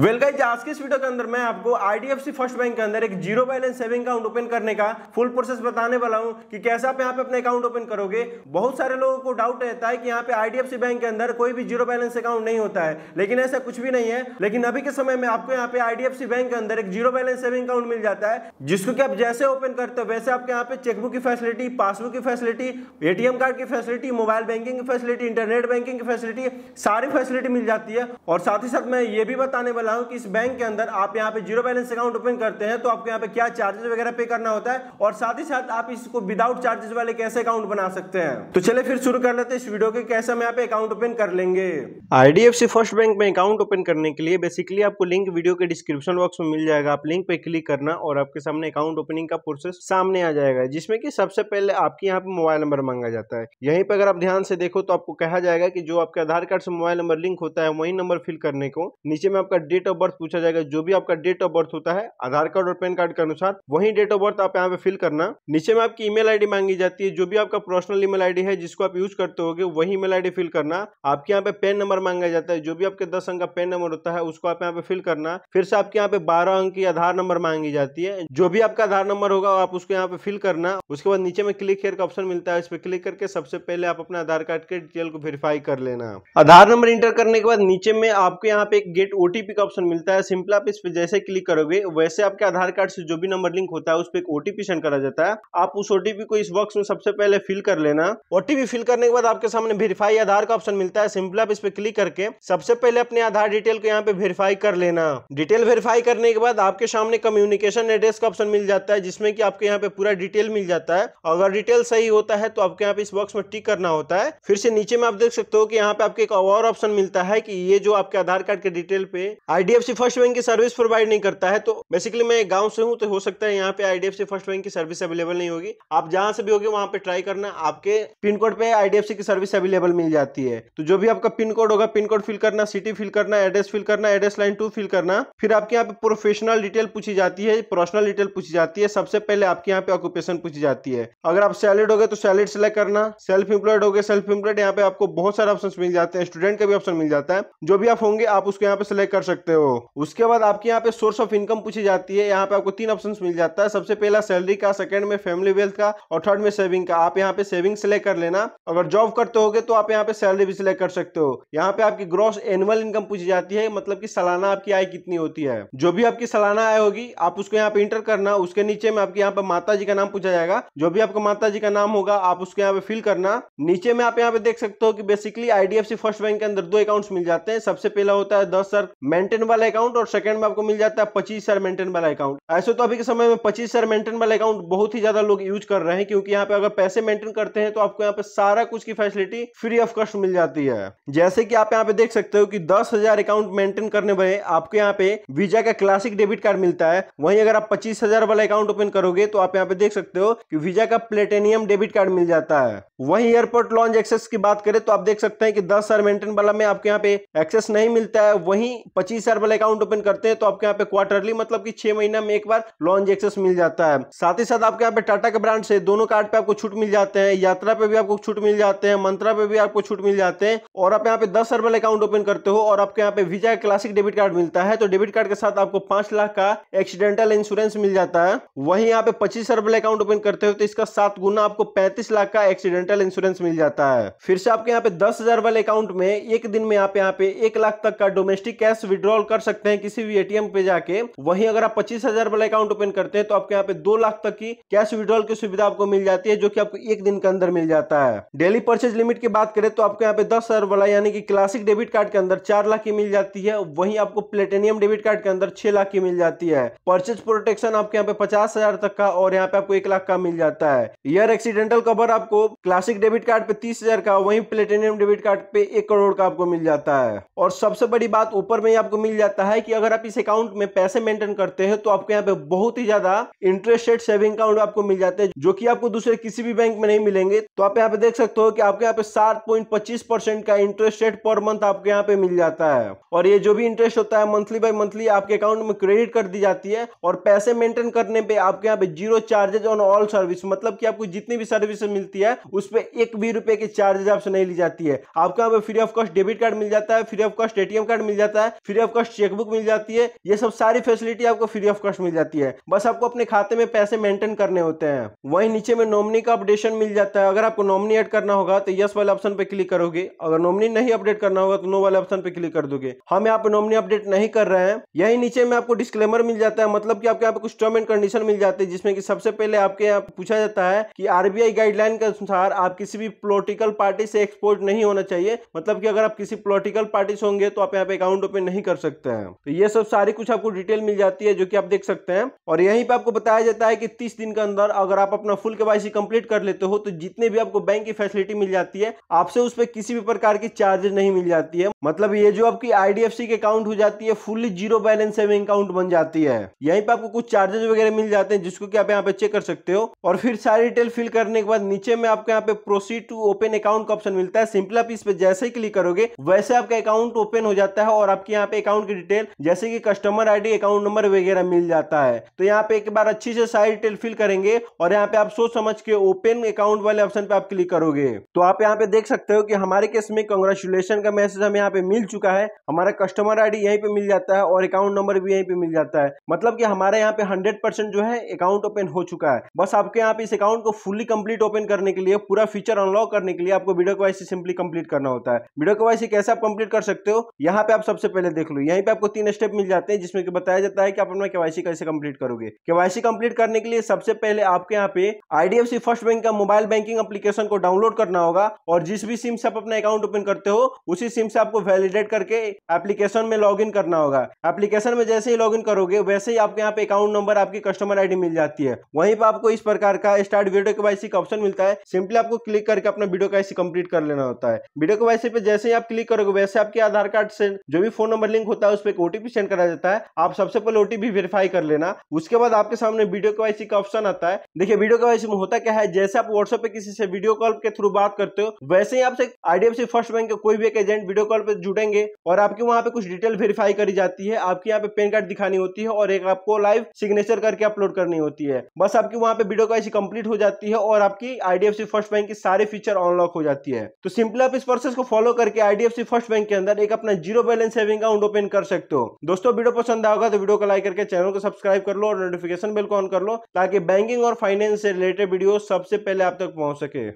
Well guys, आज के इस वीडियो के अंदर मैं आपको IDFC फर्स्ट बैंक के अंदर एक zero balance saving account open करने का फुल प्रोसेस बताने वाला हूं कि कैसे आप यहां पे अपने अकाउंट ओपन करोगे। बहुत सारे लोगों को डाउट रहता है कि यहां पे IDFC बैंक के अंदर कोई भी जीरो बैलेंस अकाउंट नहीं होता है, लेकिन ऐसा कुछ भी नहीं है। लेकिन अभी के समय में आपको यहाँ पे IDFC बैंक के अंदर एक जीरो बैलेंस सेविंग अकाउंट मिल जाता है, जिसको कि आप जैसे ओपन करते हो वैसे आपके यहाँ पे चेकबुक की फैसिलिटी, पासबुक की फैसिलिटी, ATM कार्ड की फैसिलिटी, मोबाइल बैंकिंग की फैसिलिटी, इंटरनेट बैंकिंग की फैसिलिटी, सारी फैसिलिटी मिल जाती है। और साथ ही साथ मैं ये भी बताने कि इस बैंक के अंदर आप यहाँ पे जीरो बैलेंस अकाउंट ओपन करते हैं तो आपको यहाँ पे क्या चार्जेस वगैरह पे करना होता है, और साथ ही साथ आप इसको विदाउट चार्जेस वाले कैसे अकाउंट बना सकते हैं। तो चलिए फिर शुरू कर लेते हैं इस वीडियो के कैसे हम यहाँ पे अकाउंट ओपन कर लेंगे। IDFC फर्स्ट बैंक में अकाउंट ओपन करने के लिए बेसिकली आपको लिंक वीडियो के डिस्क्रिप्शन बॉक्स में मिल जाएगा। आप लिंक पे क्लिक करना और आपके सामने अकाउंट ओपनिंग का प्रोसेस सामने आ जाएगा, जिसमें की सबसे पहले आपके यहाँ पे मोबाइल नंबर मांगा जाता है। यहीं पर अगर आप ध्यान से देखो तो आपको कहा जाएगा कि जो आपके आधार कार्ड से मोबाइल नंबर लिंक होता है वही नंबर फिल करने को। नीचे में आपका डेट ऑफ बर्थ पूछा जाएगा, जो भी आपका डेट ऑफ बर्थ होता है आधार कार्ड और पैन कार्ड के अनुसार वही डेट ऑफ बर्थ आप यहाँ पे फिल करना। नीचे में आपकी ईमेल आईडी मांगी जाती है, जो भी आपका पर्सनल ईमेल आईडी है जिसको आप यूज करते होगे वही ईमेल आईडी फिल करना। आपके यहाँ पे पैन नंबर मांगा जाता है, जो भी आपके 10 अंक का पैन नंबर होता है उसको आप यहाँ पे फिल करना। फिर से आपके यहाँ पे 12 अंक की आधार नंबर मांगी जाती है, जो भी आपका आधार नंबर होगा आप उसको यहाँ पे फिल करना। उसके बाद नीचे में क्लिक हेयर का ऑप्शन मिलता है, इस पर क्लिक करके सबसे पहले आप अपना आधार कार्ड के डिटेल को वेरीफाई कर लेना। आधार नंबर इंटर करने के बाद नीचे में आपको यहाँ पे एक गेट OTP का ऑप्शन मिलता है। सिंपल आप इस पे जैसे क्लिक करोगे वैसे आपके आधार कार्ड से जो भी नंबर लिंक होता है उस पे एक OTP सेंड करा जाता है। आप उस OTP को इस बॉक्स में सबसे पहले फिल कर लेना। OTP फिल करने के बाद आपके सामने वेरीफाई आधार का ऑप्शन मिलता है। सिंपल आप इस पे क्लिक करके सबसे पहले अपने आधार डिटेल को यहाँ पे वेरीफाई कर लेना। डिटेल वेरीफाई करने के बाद आपके सामने कम्युनिकेशन एड्रेस का ऑप्शन मिल जाता है, जिसमें की आपके यहाँ पे पूरा डिटेल मिल जाता है। अगर डिटेल सही होता है तो आपके यहाँ पे इस बॉक्स में टिक करना होता है। फिर से नीचे में आप देख सकते हो कि यहाँ पे आपको एक और ऑप्शन मिलता है कि ये जो आपके आधार कार्ड के डिटेल पे IDFC फर्स्ट बैंक की सर्विस प्रोवाइड नहीं करता है। तो बेसिकली मैं गांव से हूं तो हो सकता है यहाँ पे IDFC फर्स्ट बैंक की सर्विस अवेलेबल नहीं होगी। आप जहां से भी होगे वहां पे ट्राई करना, आपके पिन कोड पे IDFC की सर्विस अवेलेबल मिल जाती है। तो जो भी आपका पिन कोड होगा पिन कोड फिल करना, सिटी फिल करना, एड्रेस फिल करना, एड्रेस लाइन 2 फिल करना। फिर आपके यहाँ पे प्रोफेशनल डिटेल पूछी जाती है, पर्सनल डिटेल पूछी जाती है। सबसे पहले आपके यहाँ पे ऑक्यूपेशन पूछी जाती है। अगर आप सैलरीड हो गए तो सैलरीड सेलेक्ट करना, सेल्फ एम्प्लॉयड हो गए सेल्फ एम्प्लॉयड। यहाँ पे आपको बहुत सारे ऑप्शन मिल जाते हैं, स्टूडेंट का भी ऑप्शन मिल जाता है। जो भी आप होंगे आप उसको यहाँ पे सेलेक्ट कर सकते हो। उसके बाद आपके यहाँ पे सोर्स ऑफ इनकम पूछी जाती है। यहाँ पे आपको 3 ऑप्शंस मिल जाता है, सबसे पहला सैलरी का, सेकंड में फैमिली वेल्थ का, और थर्ड में सेविंग का। आप यहाँ पे सेविंग सेलेक्ट कर लेना। अगर जॉब करते होगे तो आप यहाँ पे सैलरी भी सिलेक्ट कर सकते हो। यहाँ पे आपकी ग्रॉस एनुअल इनकम पूछी जाती है, मतलब की सालाना आपकी आय कितनी होती है। जो भी आपकी सालाना आय होगी आप उसको यहाँ पे इंटर करना। उसके नीचे में आपके यहाँ पे माता जी का नाम पूछा जाएगा, जो भी आपका माता जी का नाम होगा आप उसको यहाँ पे फिल करना। नीचे में आप यहाँ पे देख सकते हो कि बेसिकली IDFC फर्स्ट बैंक के अंदर 2 अकाउंट मिल जाते हैं। सबसे पहला होता है 10,000 मेंटेन वाला अकाउंट, और सेकंड में आपको मिल जाता है 25,000 मेंटेन वाला अकाउंट। ऐसे तो अभी के समय में 25,000 मेंटेन वाला अकाउंट बहुत ही ज्यादा लोग यूज कर रहे हैं, क्योंकि यहाँ पे अगर पैसे मेंटेन करते हैं तो आपको यहाँ पे सारा कुछ की फैसिलिटी फ्री ऑफ कॉस्ट मिल जाती है। जैसे कि आप यहाँ पे देख सकते हो कि 10,000 अकाउंट मेंटेन करने वाले आपको यहाँ पे वीजा का क्लासिक डेबिट कार्ड मिलता है। वहीं अगर आप 25,000 वाला अकाउंट ओपन करोगे तो आप यहाँ पे देख सकते हो कि वीजा का प्लेटिनियम डेबिट कार्ड मिल जाता है। वहीं एयरपोर्ट लॉन्च एक्सेस की बात करें तो आप देख सकते हैं कि 10,000 मेंटेन वाला में आपको यहाँ पे एक्सेस नहीं मिलता है। वहीं 25,000 वाला अकाउंट ओपन करते हैं तो आपके यहाँ पे क्वार्टरली, मतलब कि 6 महीना में एक बार लॉन्च एक्सेस मिल जाता है। साथ ही साथ आपके यहाँ पे टाटा के ब्रांड से दोनों कार्ड पे आपको छूट मिल जाते हैं। यात्रा पे भी आपको छूट मिल जाते हैं, मंत्रा पे भी आपको छूट मिल जाते हैं। और आप यहाँ पे 10,000 वाला अकाउंट ओपन करते हो और आपके यहाँ पे वीजा का क्लासिक डेबिट कार्ड मिलता है, तो डेबिट कार्ड के साथ आपको 5 लाख का एक्सीडेंटल इंश्योरेंस मिल जाता है। वहीं यहाँ पे 25,000 वाला अकाउंट ओपन करते हो तो इसका 7 गुना आपको 35 लाख का एक्सीडेंटल इंश्योरेंस मिल जाता है। फिर से आपके यहाँ पे 10,000 वाले अकाउंट में एक दिन में आप यहाँ पे 1 लाख तक का डोमेस्टिक कैश विड्रॉल कर सकते हैं किसी भी ATM पे जाके। वहीं अगर आप 25,000 वाला अकाउंट ओपन करते हैं तो आपके यहाँ पे 2 लाख तक की कैश विड्रॉल की सुविधा आपको मिल जाती है, जो कि आपको एक दिन के अंदर मिल जाता है। डेली परचेज लिमिट की बात करें तो आपको यहाँ पे 10,000 वाला यानी कि क्लासिक डेबिट कार्ड के अंदर 4 लाख की मिल जाती है। वहीं आपको प्लेटिनियम डेबिट कार्ड के अंदर 6 लाख की मिल जाती है। परचेज प्रोटेक्शन आपके यहाँ पे 50,000 तक का और यहाँ पे आपको 1 लाख का मिल जाता है। ईयर एक्सीडेंटल कवर आपको क्लासिक डेबिट कार्ड पे 30,000 का, वहीं प्लेटिनियम डेबिट कार्ड पे 1 करोड़ का आपको मिल जाता है। और सबसे बड़ी बात ऊपर में आपको मिल जाता है कि अगर आप इस अकाउंट में पैसे मेंटेन करते हैं तो आपको यहाँ पे बहुत ही ज्यादा इंटरेस्ट रेट सेविंग अकाउंट आपको मिल जाते हैं, जो कि आपको दूसरे किसी भी बैंक में नहीं मिलेंगे। तो आप यहाँ पे देख सकते हो कि आपके यहाँ पे 7.25% का इंटरेस्ट रेट पर मंथ आपके यहाँ पे मिल जाता है। और ये जो भी इंटरेस्ट होता है मंथली बाय मंथली आपके अकाउंट में क्रेडिट कर दी जाती है। और पैसे मेंटेन करने पे आपके यहाँ पे 0 चार्जेज ऑन ऑल सर्विस, मतलब की आपको जितनी भी सर्विस मिलती है उस पर 1 भी रुपए की चार्जेज आपसे नहीं ली जाती है। आपके यहाँ पे free of cost debit card मिल जाता है, free of cost ATM card मिल जाता है, फ्री ऑफ कॉस्ट चेकबुक मिल जाती है। ये सब सारी फैसिलिटी आपको फ्री ऑफ कॉस्ट मिल जाती है, बस आपको अपने खाते में पैसे मेंटेन करने होते हैं। वहीं नीचे में नॉमिनी का अपडेशन मिल जाता है, अगर आपको नॉमिनी ऐड करना होगा तो यस वाले ऑप्शन पे क्लिक करोगे, अगर नॉमिनी नहीं अपडेट करना होगा तो नो वाले ऑप्शन पे क्लिक कर दोगे। हम यहाँ पे नॉमिनी अपडेट नहीं कर रहे हैं। यही नीचे में आपको डिस्क्लेमर मिल जाता है, मतलब कि आपके यहाँ पे कुछ टर्म एंड कंडीशन मिल जाती है, जिसमें कि सबसे पहले आपके यहाँ पूछा जाता है कि आरबीआई गाइडलाइन के अनुसार आप किसी भी पॉलिटिकल पार्टी से एक्सपोर्ट नहीं होना चाहिए, मतलब कि अगर आप किसी पॉलिटिकल पार्टी से होंगे तो आप यहाँ पे अकाउंट ओपन नहीं कर सकते हैं। तो ये सब सारी कुछ आपको डिटेल मिल जाती है जो कि आप देख सकते हैं। और यहीं पे आपको बताया जाता है कि 30 दिन के अंदर अगर आप अपना फुल केवाईसी कंप्लीट कर लेते हो तो जितने भी आपको बैंक की फैसिलिटी मिल जाती है आपसे उस पर किसी भी प्रकार की चार्जेस नहीं मिल जाती है, मतलब ये जो आपकी आईडीएफसी के अकाउंट हो जाती है fully zero balance saving account बन जाती है। यहीं पे आपको कुछ चार्जेस वगैरह मिल जाते हैं जिसको कि आप यहाँ पे चेक कर सकते हो। और फिर सारी डिटेल फिल करने के बाद नीचे में आपको यहाँ पे प्रोसीड टू ओपन अकाउंट का ऑप्शन मिलता है। सिंपल आप इस पे जैसे ही क्लिक करोगे वैसे आपका अकाउंट ओपन हो जाता है और आपके यहाँ पे अकाउंट की डिटेल जैसे कि कस्टमर आईडी, अकाउंट नंबर वगैरह मिल जाता है। तो यहाँ पे एक बार अच्छी से सारी डिटेल फिल करेंगे और यहाँ पे आप सोच समझ के ओपन अकाउंट वाले ऑप्शन पे आप क्लिक करोगे तो आप यहाँ पे देख सकते हो कि हमारे केस में कांग्रेचुलेशन का मैसेज हमें यहाँ पे मिल चुका है, हमारा कस्टमर आईडी यहीं पे मिल जाता है और अकाउंट नंबर भी यहीं पे मिल जाता है, मतलब कि हमारे यहाँ पे 100% जो है अकाउंट ओपन हो चुका है। बस आपके यहाँ पे इस अकाउंट को फुल्ली कंप्लीट ओपन करने के लिए, पूरा फीचर अनलॉक करने के लिए आपको वीडियो केवाईसी सिंपली कंप्लीट करना होता है। वीडियो केवाईसी कैसे आप कंप्लीट कर सकते हो यहाँ पे आप सबसे पहले देख लो, यहीं पे आपको 3 स्टेप मिल जाते हैं जिसमें बताया जाता है कि आप अपना केवाईसी कैसे कंप्लीट करोगे। केवाईसी कंप्लीट करने के लिए सबसे पहले आपके यहाँ पे आईडीएफसी फर्स्ट बैंक का मोबाइल बैंकिंग एप्लीकेशन को डाउनलोड करना होगा और जिस भी सिम से आप अपना अकाउंट ओपन करते हो उसी सिम से आपको वैलिडेट करके एप्लीकेशन में लॉग इन करना होगा। एप्लीकेशन में जैसे ही लॉग इन करोगे वैसे ही आपके यहाँ पे अकाउंट नंबर, आपकी कस्टमर आईडी मिल जाती है। वहीं पर आपको इस प्रकार का स्टार्ट वीडियो केवाईसी का ऑप्शन मिलता है, सिंपली आपको क्लिक करके अपना वीडियो केवाईसी कंप्लीट कर लेना होता है। वीडियो केवाईसी पे जैसे ही आप क्लिक करोगे वैसे आपके आधार कार्ड से जो भी फोन नंबर लिंक होता है उस पर ओटीपी सेंड करा जाता है, आप सबसे पहले ओटीपी वेरीफाई कर लेना। उसके बाद आपके सामने वीडियो केवाईसी का ऑप्शन आता है। देखिए वीडियो केवाईसी में होता क्या है, जैसे आप व्हाट्सएप पे किसी से वीडियो कॉल के थ्रू बात करते हो वैसे ही आपसे आईडीएफसी फर्स्ट बैंक के कोई भी एक एजेंट वीडियो कॉल पे जुड़ेंगे और आपके वहां पे कुछ डिटेल वेरीफाई करी जाती है। आपके यहाँ पे पैन कार्ड दिखानी होती है और एक आपको लाइव सिग्नेचर करके अपलोड करनी होती है। बस आपकी वहां पे वीडियो केवाईसी कंप्लीट हो जाती है और आपकी आईडीएफसी फर्स्ट बैंक की सारे फीचर अनलॉक हो जाती है। तो सिंपली आप इस प्रोसेस को फॉलो करके आईडीएफसी फर्स्ट बैंक के अंदर एक अपना zero balance saving account open कर सकते हो। दोस्तों वीडियो पसंद आएगा तो वीडियो को लाइक करके चैनल को सब्सक्राइब कर लो और नोटिफिकेशन बेल को ऑन कर लो ताकि बैंकिंग और फाइनेंस से रिलेटेड वीडियो सबसे पहले आप तक पहुंच सके।